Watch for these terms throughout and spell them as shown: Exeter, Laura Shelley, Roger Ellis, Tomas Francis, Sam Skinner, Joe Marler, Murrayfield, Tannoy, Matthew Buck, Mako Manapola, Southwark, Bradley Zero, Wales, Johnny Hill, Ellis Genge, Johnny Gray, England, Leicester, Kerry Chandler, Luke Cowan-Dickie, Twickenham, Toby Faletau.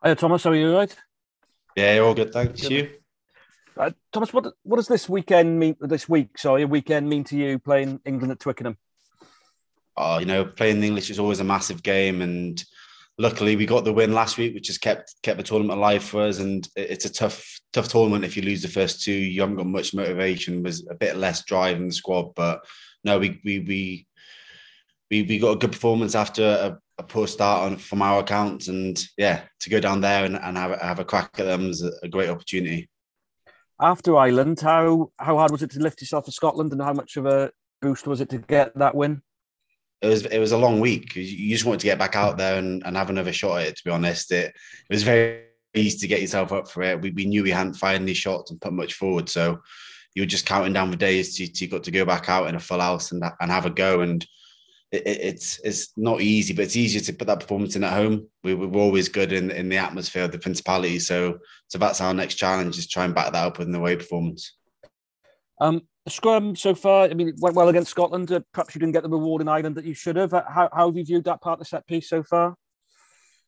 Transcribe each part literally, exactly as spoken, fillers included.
Hi, Thomas. How are you? All right? Yeah, all good. Thanks. Good. You, uh, Thomas. What what does this weekend mean? This week, sorry, weekend mean to you playing England at Twickenham? Oh, you know, playing the English is always a massive game, and luckily we got the win last week, which has kept kept the tournament alive for us. And it's a tough tough tournament. If you lose the first two, you haven't got much motivation. There's a bit less drive in the squad, but no, we we we we, we got a good performance after a. a poor start on from our accounts, and yeah, to go down there and, and have, have a crack at them is a great opportunity. After Ireland, how how hard was it to lift yourself to Scotland, and how much of a boost was it to get that win? It was it was a long week. You just wanted to get back out there and, and have another shot at it. To be honest, it it was very easy to get yourself up for it. We we knew we hadn't fired any shots and put much forward, so you were just counting down the days till you got to go back out in a full house and and have a go and. It, it's it's not easy, but it's easier to put that performance in at home. We, we were always good in, in the atmosphere of the Principality, so so that's our next challenge, is try and back that up with an away performance. Um, scrum so far, I mean, it went well against Scotland. Uh, perhaps you didn't get the reward in Ireland that you should have. How, how have you viewed that part of the set piece so far?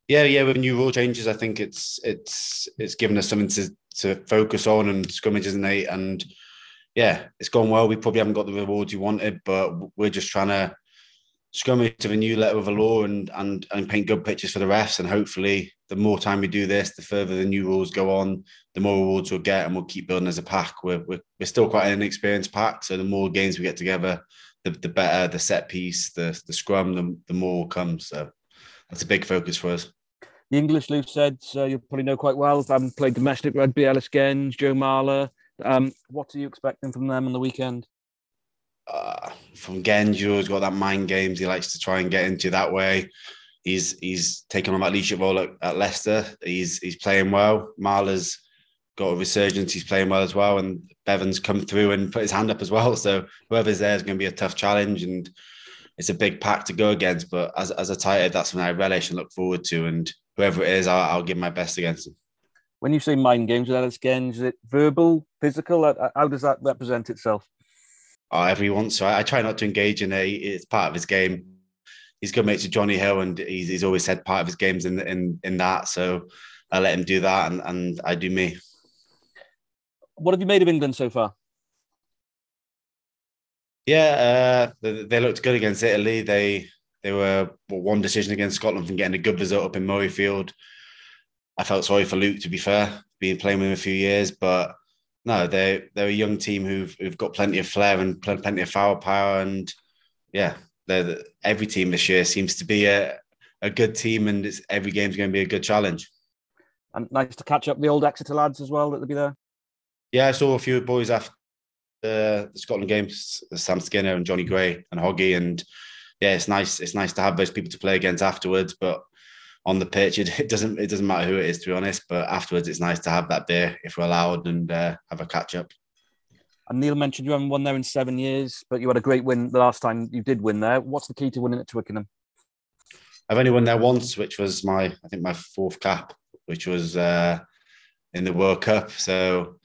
Yeah, yeah, with new rule changes, I think it's it's it's given us something to to focus on, and scrimmage, isn't it? And yeah, it's gone well. We probably haven't got the rewards you wanted, but we're just trying to scrimmage to the new letter of the law and and and paint good pictures for the refs, and hopefully the more time we do this, the further the new rules go on, the more rewards we'll get, and we'll keep building as a pack. We're we're, we're still quite an inexperienced pack, so the more games we get together, the the better the set piece, the the scrum, the, the more comes. So that's a big focus for us. The English, Lou said, so you probably know quite well. I haven't played domestic rugby. Ellis Genge, Joe Marler. Um, what are you expecting from them on the weekend? Uh, from Genge, he's got that mind games. He likes to try and get into that way. He's he's taken on that leadership role at, at Leicester. He's he's playing well. Marler's got a resurgence. He's playing well as well. And Bevan's come through and put his hand up as well. So whoever's there is going to be a tough challenge, and it's a big pack to go against. But as as a tight end, that's something I relish and look forward to. And whoever it is, I'll, I'll give my best against him. When you say mind games with Ellis Genge, is it verbal, physical? How, how does that represent itself? Oh, every once, so I, I try not to engage in it. It's part of his game. He's good mates with Johnny Hill, and he's, he's always said part of his game's in in in that. So I let him do that, and, and I do me. What have you made of England so far? Yeah, uh, they, they looked good against Italy. They they were well, one decision against Scotland from getting a good result up in Murrayfield. I felt sorry for Luke, to be fair, been playing with him a few years, but. No, they they're a young team who've who've got plenty of flair and plenty of foul power, and yeah, the, every team this year seems to be a a good team, and it's every game's going to be a good challenge. And nice to catch up the old Exeter lads as well that'll be there. Yeah, I saw a few boys after the Scotland games, Sam Skinner and Johnny Gray and Hoggy, and yeah, it's nice it's nice to have those people to play against afterwards, but. On the pitch, it, it doesn't it doesn't matter who it is, to be honest. But afterwards, it's nice to have that beer if we're allowed and uh, have a catch up. And Neil mentioned you haven't won there in seven years, but you had a great win the last time you did win there. What's the key to winning at Twickenham? I've only won there once, which was my I think my fourth cap, which was uh, in the World Cup. So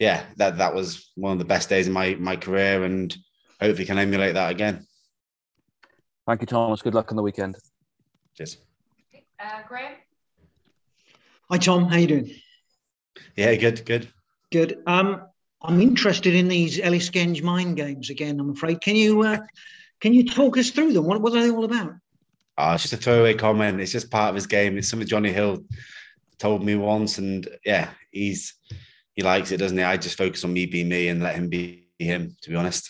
yeah, that that was one of the best days of my my career, and hopefully can emulate that again. Thank you, Thomas. Good luck on the weekend. Cheers. Uh, Graham? Hi Tom, how you doing? Yeah, good, good. Good. Um, I'm interested in these Ellis Genge mind games again, I'm afraid. Can you uh, can you talk us through them? What, what are they all about? Oh, it's just a throwaway comment. It's just part of his game. It's something Johnny Hill told me once, and yeah, he's he likes it, doesn't he? I just focus on me being me and let him be him, to be honest.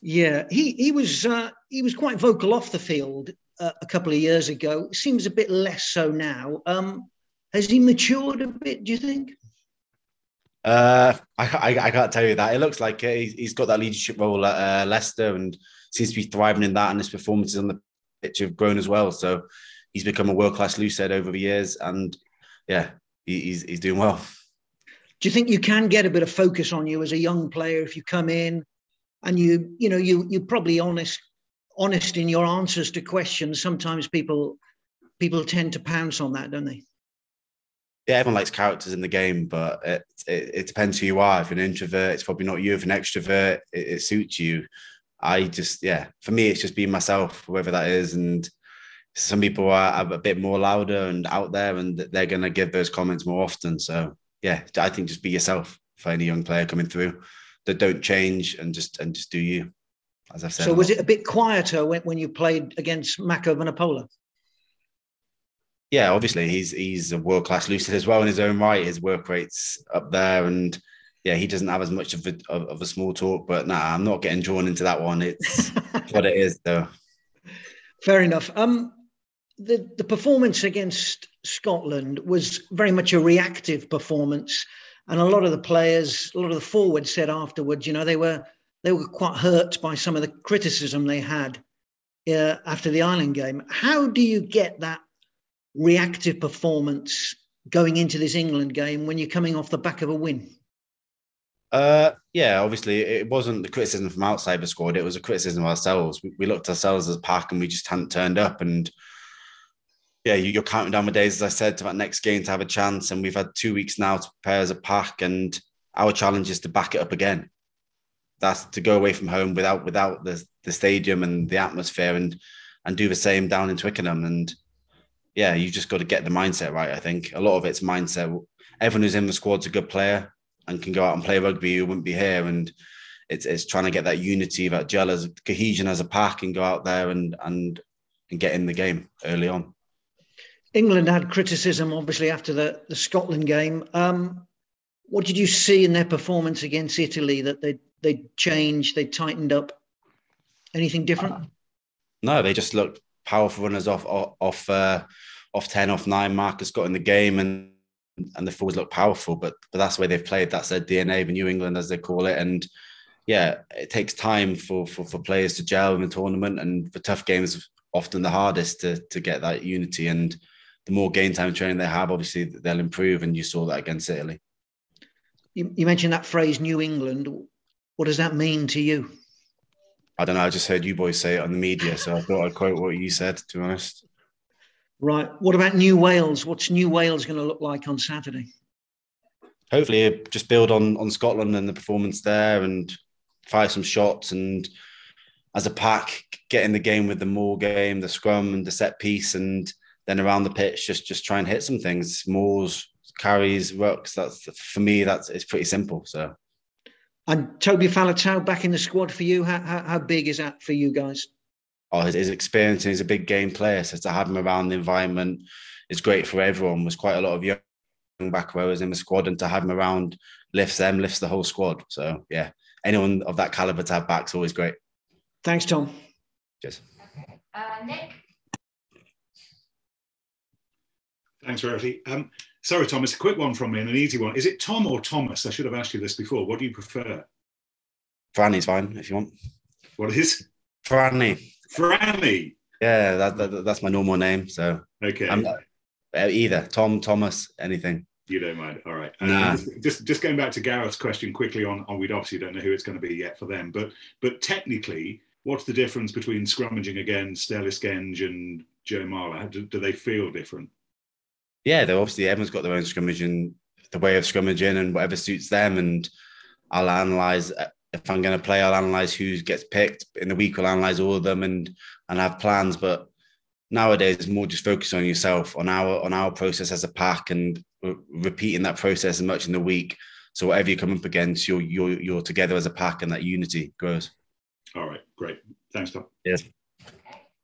Yeah, he he was uh, he was quite vocal off the field. Uh, a couple of years ago, seems a bit less so now. Um, has he matured a bit, do you think? Uh, I, I, I can't tell you that. It looks like it. He's, he's got that leadership role at uh, Leicester and seems to be thriving in that, and his performances on the pitch have grown as well. So he's become a world-class lucid over the years, and yeah, he, he's, he's doing well. Do you think you can get a bit of focus on you as a young player if you come in and you, you know, you, you're probably honest honest in your answers to questions? Sometimes people people tend to pounce on that, don't they? Yeah, everyone likes characters in the game, but it, it, it depends who you are. If you're an introvert, it's probably not you. If you're an extrovert, it, it suits you. I just, yeah, for me, it's just being myself, whoever that is, and some people are, are a bit more louder and out there, and they're going to give those comments more often. So yeah, I think just be yourself for any young player coming through. That don't change and just and just do you, as I've said. So was it a bit quieter when, when you played against Mako Manapola? Yeah, obviously he's he's a world class lucid as well in his own right. His work rate's up there, and yeah, he doesn't have as much of a, of a small talk. But nah, I'm not getting drawn into that one. It's what it is, though. Fair enough. Um, the the performance against Scotland was very much a reactive performance, and a lot of the players, a lot of the forwards said afterwards, you know, they were they were quite hurt by some of the criticism they had uh, after the Ireland game. How do you get that reactive performance going into this England game when you're coming off the back of a win? Uh, yeah, obviously it wasn't the criticism from outside the squad. It was a criticism of ourselves. We, we looked ourselves as a pack and we just hadn't turned up. And yeah, you're counting down the days, as I said, to that next game to have a chance. And we've had two weeks now to prepare as a pack. And our challenge is to back it up again. That's to go away from home without without the, the stadium and the atmosphere, and and do the same down in Twickenham. And yeah, you just got to get the mindset right, I think. A lot of it's mindset. Everyone who's in the squad's a good player and can go out and play rugby who wouldn't be here. And it's it's trying to get that unity, that gel, as cohesion as a pack, and go out there and and and get in the game early on. England had criticism, obviously, after the, the Scotland game. Um, what did you see in their performance against Italy that they they changed, they tightened up? Anything different? Uh, no, they just looked powerful runners off off uh, off ten, off nine. Marcus got in the game, and and the forwards looked powerful. But but that's the way they've played. That's their D N A, the New England, as they call it. And yeah, it takes time for for, for players to gel in the tournament, and the tough games often the hardest to to get that unity. And the more game time training they have, obviously they'll improve, and you saw that against Italy. You, you mentioned that phrase, New England. What does that mean to you? I don't know. I just heard you boys say it on the media, so I thought I'd quote what you said, to be honest. Right. What about New Wales? What's New Wales going to look like on Saturday? Hopefully just build on, on Scotland and the performance there, and fire some shots, and as a pack, get in the game with the Moore game, the scrum and the set piece, and then around the pitch, just just try and hit some things. Moors, carries, rucks. That's, for me, that's it's pretty simple. So, and Toby Faletau back in the squad for you. How, how how big is that for you guys? Oh, his, his experience, and he's a big game player. So to have him around the environment is great for everyone. There's quite a lot of young back rowers in the squad, and to have him around lifts them, lifts the whole squad. So yeah, anyone of that caliber to have back is always great. Thanks, Tom. Cheers. Okay. Uh, Nick. Thanks, Rarity. Um, sorry, Thomas, a quick one from me and an easy one. Is it Tom or Thomas? I should have asked you this before. What do you prefer? Franny's fine, if you want. What is? Franny. Franny? Yeah, that, that, that's my normal name. So okay. I'm, either Tom, Thomas, anything. You don't mind. All right. Um, nah. Just just going back to Gareth's question quickly on, on, we obviously don't know who it's going to be yet for them, but but technically, what's the difference between scrummaging against Ellis Genge and Joe Marler? Do, do they feel different? Yeah, they're obviously, everyone's got their own scrummaging, the way of scrummaging, and whatever suits them. And I'll analyse, if I'm going to play, I'll analyse who gets picked. In the week, I'll analyse all of them and and have plans. But nowadays, it's more just focus on yourself, on our on our process as a pack, and repeating that process as much in the week. So whatever you come up against, you're, you're, you're together as a pack, and that unity grows. All right, great. Thanks, Tom. Yes.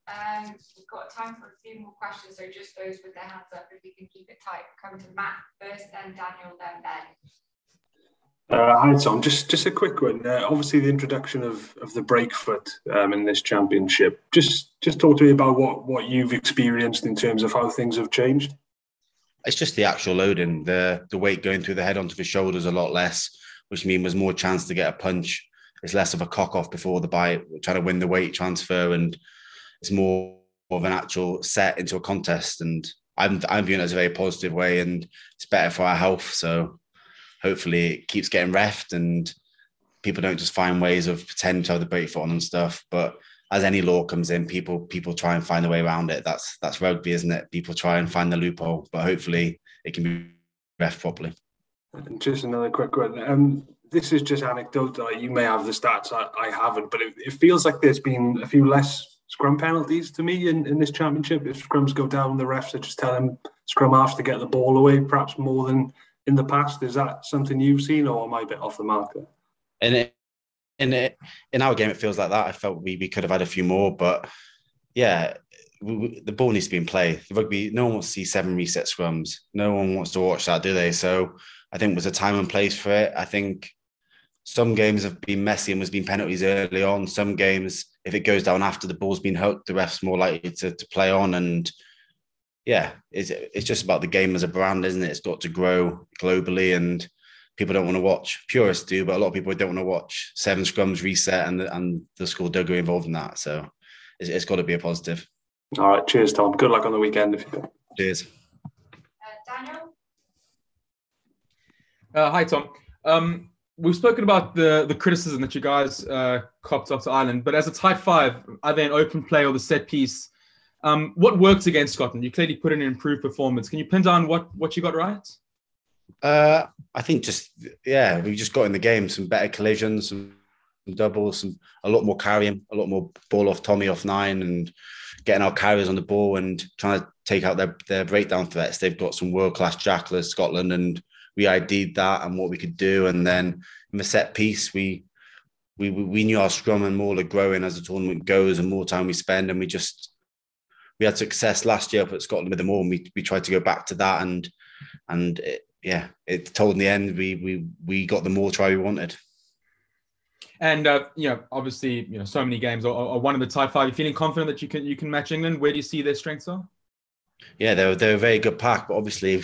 Um, we've got time for a few more questions, so just those with their hands up, if we can keep it tight. We'll come to Matt first, then Daniel, then Ben. Uh, hi Tom, just just a quick one. Uh, obviously, the introduction of of the breakfoot um, in this championship. Just just talk to me about what what you've experienced in terms of how things have changed. It's just the actual loading, the the weight going through the head onto the shoulders a lot less, which means there's more chance to get a punch. It's less of a cock off before the bite, trying to win the weight transfer, and it's more of an actual set into a contest, and I'm, I'm viewing it as a very positive way, and it's better for our health. So hopefully it keeps getting refed, and people don't just find ways of pretending to have the breakfoot on and stuff. But as any law comes in, people people try and find a way around it. That's that's rugby, isn't it? People try and find the loophole, but hopefully it can be refed properly. And just another quick one. Um... This is just anecdotal. You may have the stats. I, I haven't, but it, it feels like there's been a few less scrum penalties to me in, in this championship. If scrums go down, the refs are just telling scrum halves to get the ball away, perhaps more than in the past. Is that something you've seen, or am I a bit off the mark there? And it, in it, in our game, it feels like that. I felt we, we could have had a few more, but yeah, we, we, the ball needs to be in play. The rugby, no one wants to see seven reset scrums. No one wants to watch that, do they? So I think there's a time and place for it. I think some games have been messy and there's been penalties early on. Some games, if it goes down after the ball's been hooked, the ref's more likely to, to play on. And yeah, it's, it's just about the game as a brand, isn't it? It's got to grow globally, and people don't want to watch. Purists do, but a lot of people don't want to watch seven scrums reset and the, and the skullduggery involved in that. So it's, it's got to be a positive. All right. Cheers, Tom. Good luck on the weekend. If you Cheers. Uh, Daniel? Uh, hi, Tom. Um, we've spoken about the, the criticism that you guys uh, copped off to Ireland, but as a tight five, either an open play or the set piece, um, what worked against Scotland? You clearly put in an improved performance. Can you pin down what, what you got right? Uh, I think just, yeah, we just got in the game some better collisions, some doubles, some, a lot more carrying, a lot more ball off Tommy off nine, and getting our carriers on the ball and trying to take out their, their breakdown threats. They've got some world-class jacklers, Scotland, and we ID'd that and what we could do. And then in the set piece, we we we knew our scrum and Marler growing as the tournament goes and more time we spend. And we just, we had success last year up at Scotland with them all, and we, we tried to go back to that, and, and it, yeah, it's told in the end, we we we got the more try we wanted. And uh, you know, obviously, you know, so many games are, are one of the top five. Are you feeling confident that you can you can match England? Where do you see their strengths are? Yeah, they're they're a very good pack, but obviously,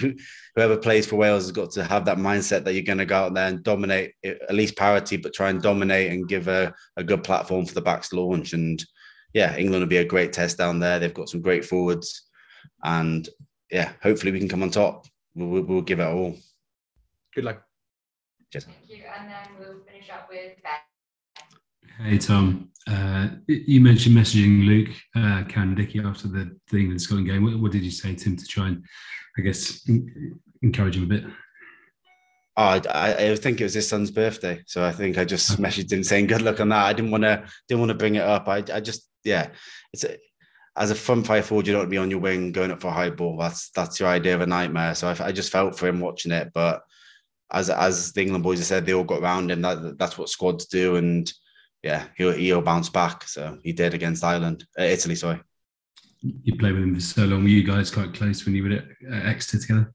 whoever plays for Wales has got to have that mindset that you're going to go out there and dominate, at least parity, but try and dominate and give a a good platform for the backs to launch. And yeah, England will be a great test down there. They've got some great forwards, and yeah, hopefully we can come on top. We'll, we'll give it all. Good luck. Cheers. Thank you. And then we'll finish up with Ben. Hey, Tom. Uh, you mentioned messaging Luke uh, Cowan-Dickie after the, the England-Scotland game. What, what did you say to him to try and, I guess, in, encourage him a bit? Oh, I, I think it was his son's birthday, so I think I just okay. messaged him saying good luck on that. I didn't want to didn't want to bring it up. I I just yeah, it's a, as a front five forward, you don't want to be on your wing going up for a high ball. That's that's your idea of a nightmare. So I, I just felt for him watching it. But as as the England boys have said, they all got around him. That that's what squads do, and yeah, he'll, he'll bounce back. So he did against Ireland, uh, Italy, sorry. You played with him for so long. Were you guys quite close when you were at Exeter together?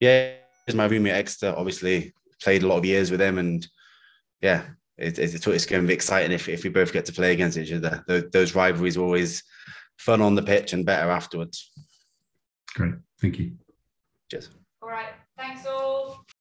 Yeah, he was my roommate at Exeter, obviously. Played a lot of years with him. And yeah, it, it, it's going to be exciting if, if we both get to play against each other. Those, those rivalries are always fun on the pitch and better afterwards. Great. Thank you. Cheers. All right. Thanks all.